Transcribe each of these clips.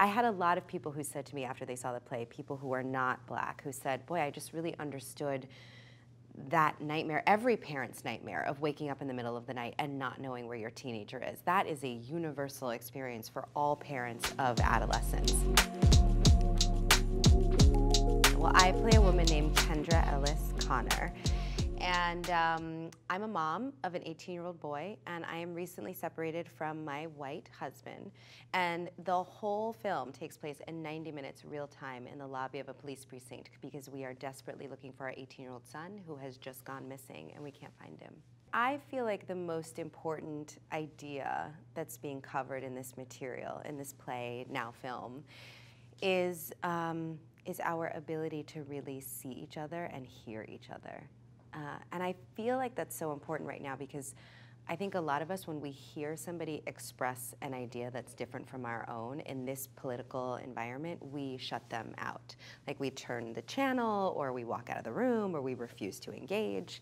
I had a lot of people who said to me after they saw the play, people who are not Black, who said, boy, I just really understood that nightmare, every parent's nightmare of waking up in the middle of the night and not knowing where your teenager is. That is a universal experience for all parents of adolescents. Well, I play a woman named Kendra Ellis Connor, and I'm a mom of an 18-year-old boy, and I am recently separated from my white husband. And the whole film takes place in 90 minutes real time in the lobby of a police precinct because we are desperately looking for our 18-year-old son who has just gone missing, and we can't find him. I feel like the most important idea that's being covered in this material, in this play, now film, is our ability to really see each other and hear each other. And I feel like that's so important right now because I think a lot of us, when we hear somebody express an idea that's different from our own in this political environment, we shut them out. Like, we turn the channel, or we walk out of the room, or we refuse to engage.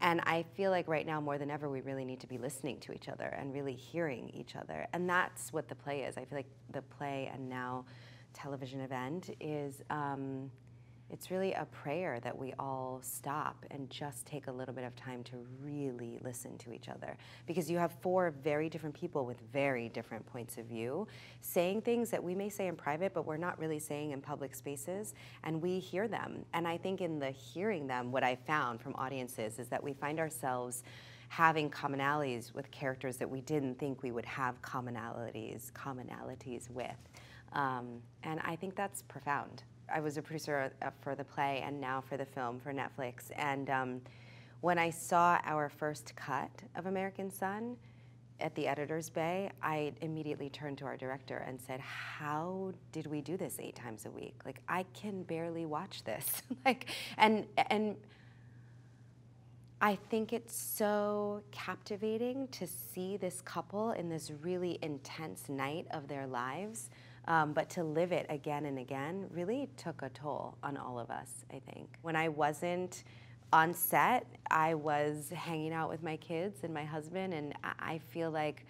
And I feel like right now, more than ever, we really need to be listening to each other and really hearing each other. And that's what the play is. I feel like the play and now television event is, it's really a prayer that we all stop and just take a little bit of time to really listen to each other. Because you have four very different people with very different points of view saying things that we may say in private, but we're not really saying in public spaces, and we hear them. And I think in the hearing them, what I found from audiences is that we find ourselves having commonalities with characters that we didn't think we would have commonalities with. And I think that's profound. I was a producer for the play and now for the film for Netflix. And when I saw our first cut of American Son at the editor's bay, I immediately turned to our director and said, how did we do this 8 times a week? Like, I can barely watch this. Like, and I think it's so captivating to see this couple in this really intense night of their lives. But to live it again and again really took a toll on all of us, I think. When I wasn't on set, I was hanging out with my kids and my husband, and I feel like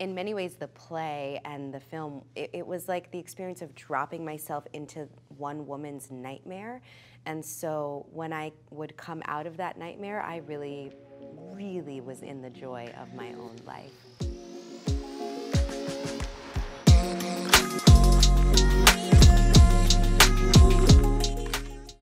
in many ways the play and the film, it was like the experience of dropping myself into one woman's nightmare. And so when I would come out of that nightmare, I really, really was in the joy of my own life.